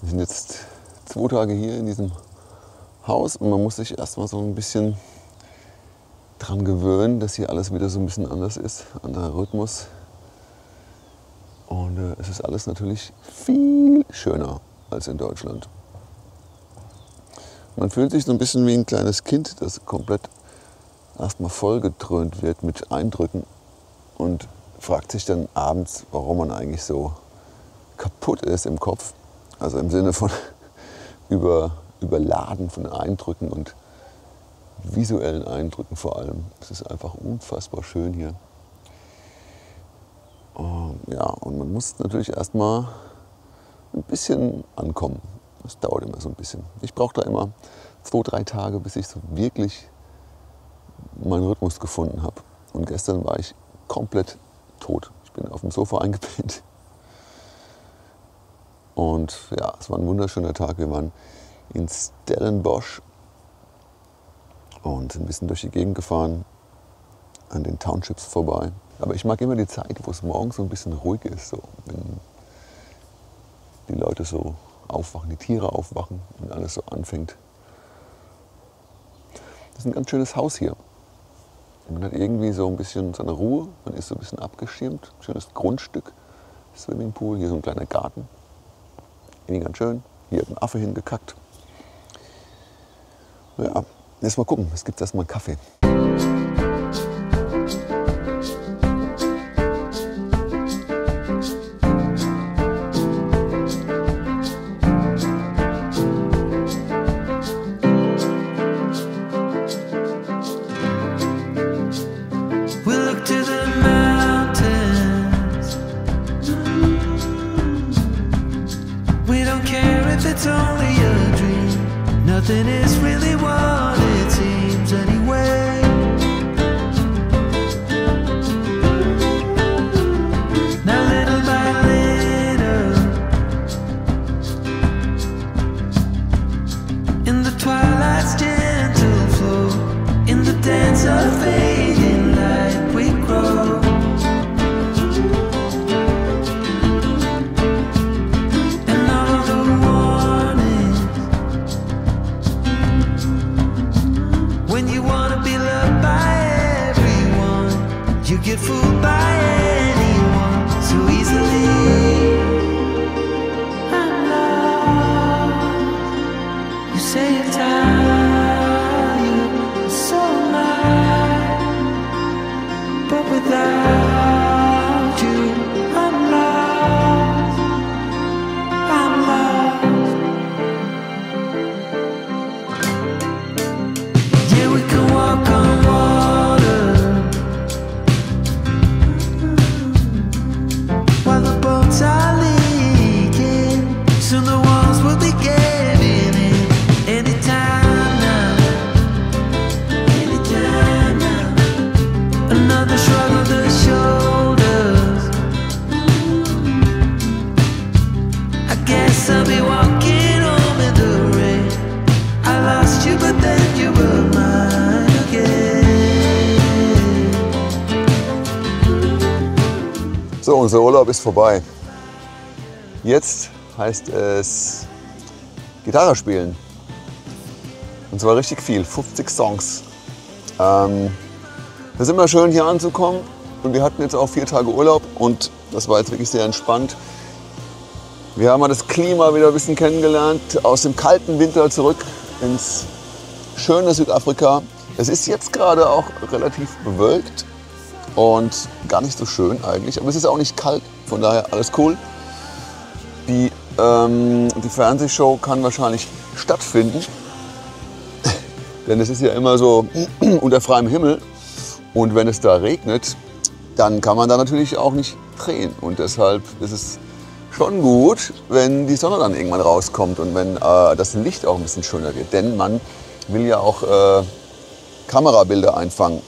Wir sind jetzt 2 Tage hier in diesem Haus und man muss sich erstmal so ein bisschen dran gewöhnen, dass hier alles wieder so ein bisschen anders ist, anderer Rhythmus. Und es ist alles natürlich viel schöner als in Deutschland. Man fühlt sich so ein bisschen wie ein kleines Kind, das komplett erstmal vollgedröhnt wird mit Eindrücken und fragt sich dann abends, warum man eigentlich so kaputt ist im Kopf. Also im Sinne von überladen von Eindrücken und visuellen Eindrücken vor allem. Es ist einfach unfassbar schön hier. Ja, und man muss natürlich erstmal ein bisschen ankommen. Das dauert immer so ein bisschen. Ich brauche da immer 2, 3 Tage, bis ich so wirklich meinen Rhythmus gefunden habe. Und gestern war ich komplett tot. Ich bin auf dem Sofa eingepennt. Und ja, es war ein wunderschöner Tag. Wir waren in Stellenbosch und sind ein bisschen durch die Gegend gefahren, an den Townships vorbei. Aber ich mag immer die Zeit, wo es morgens so ein bisschen ruhig ist, so, wenn die Leute so aufwachen, die Tiere aufwachen und alles so anfängt. Das ist ein ganz schönes Haus hier. Man hat irgendwie so ein bisschen seine Ruhe, man ist so ein bisschen abgeschirmt. Schönes Grundstück, Swimmingpool, hier so ein kleiner Garten. Irgendwie ganz schön. Hier hat ein Affe hingekackt. Ja, jetzt mal gucken, es gibt erstmal einen Kaffee. Nothing is really what it seems anyway. Now little by little, in the twilight's gentle flow, in the dance of fading light we grow. Get fooled by anyone so easily. I'm lost. You say it's time, you're so mine, but without you, I'm lost. I'm lost. Yeah, we can walk on water. So, unser Urlaub ist vorbei. Jetzt heißt es Gitarre spielen. Und zwar richtig viel, 50 Songs. Es ist immer schön hier anzukommen und wir hatten jetzt auch 4 Tage Urlaub und das war jetzt wirklich sehr entspannt. Wir haben das Klima wieder ein bisschen kennengelernt, aus dem kalten Winter zurück ins schöne Südafrika. Es ist jetzt gerade auch relativ bewölkt und gar nicht so schön eigentlich, aber es ist auch nicht kalt, von daher alles cool. Die Fernsehshow kann wahrscheinlich stattfinden, denn es ist ja immer so unter freiem Himmel und wenn es da regnet, dann kann man da natürlich auch nicht drehen und deshalb ist es schon gut, wenn die Sonne dann irgendwann rauskommt und wenn das Licht auch ein bisschen schöner wird. Denn man will ja auch Kamerabilder einfangen.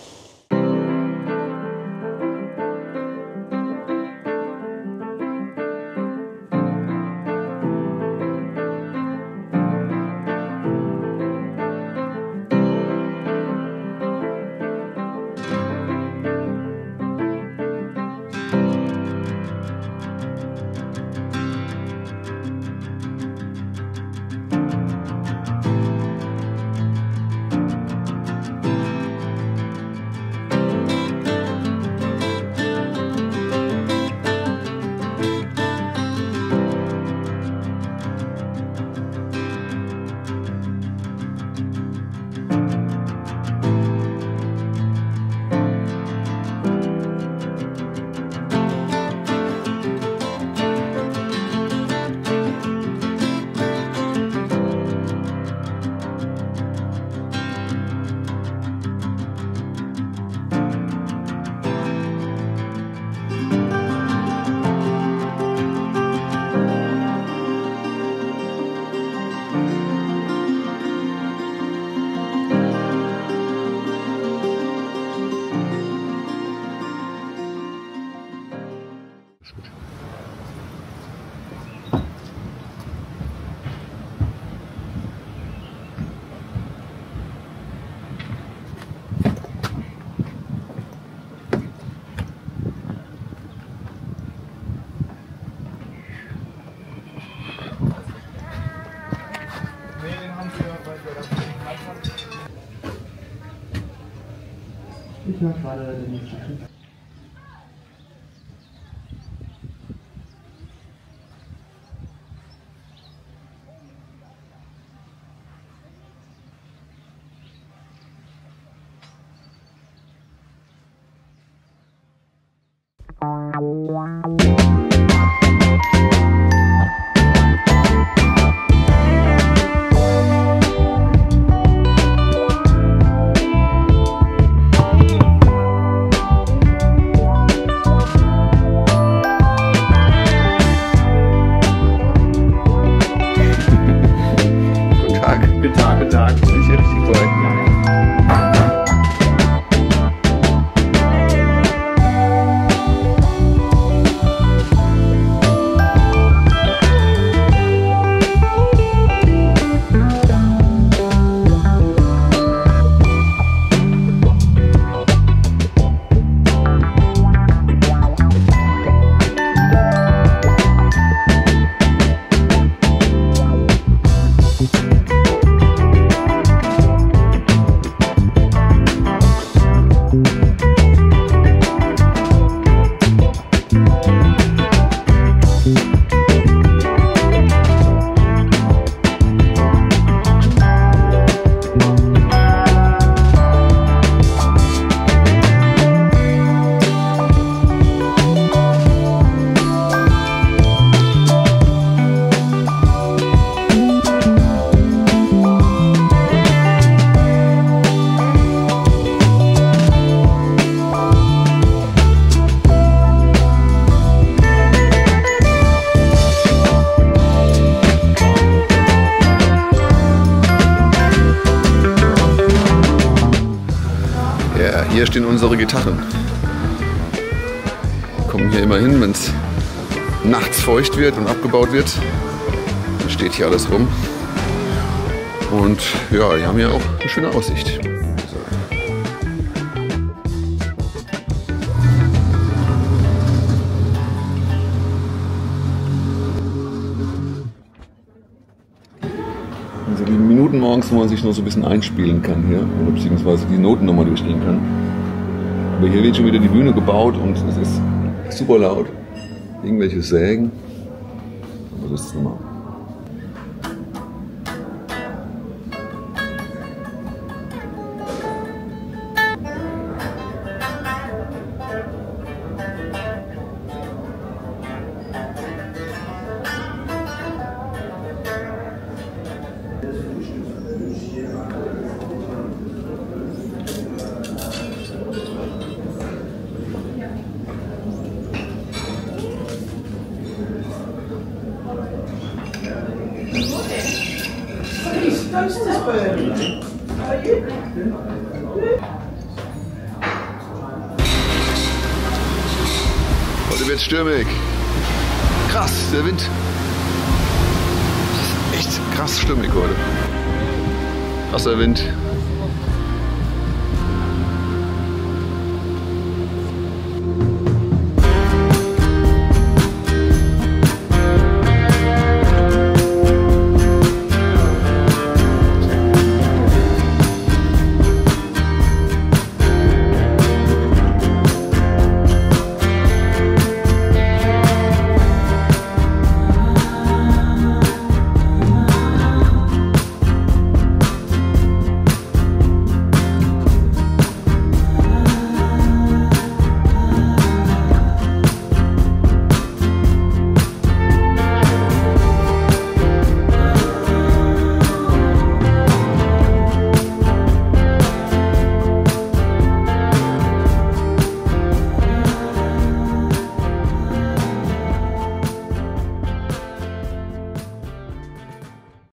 Ich höre gerade den nächsten Schritt. Hier stehen unsere Gitarren. Wir kommen hier immer hin, wenn es nachts feucht wird und abgebaut wird. Dann steht hier alles rum. Und ja, die haben hier auch eine schöne Aussicht. Also die Minuten morgens, wo man sich noch so ein bisschen einspielen kann hier, oder beziehungsweise die Noten nochmal durchgehen kann. Aber hier wird schon wieder die Bühne gebaut und es ist super laut. Irgendwelche Sägen. Aber das ist normal. Heute wird's stürmig. Krass, der Wind. Das ist echt krass stürmig heute. Krasser Wind.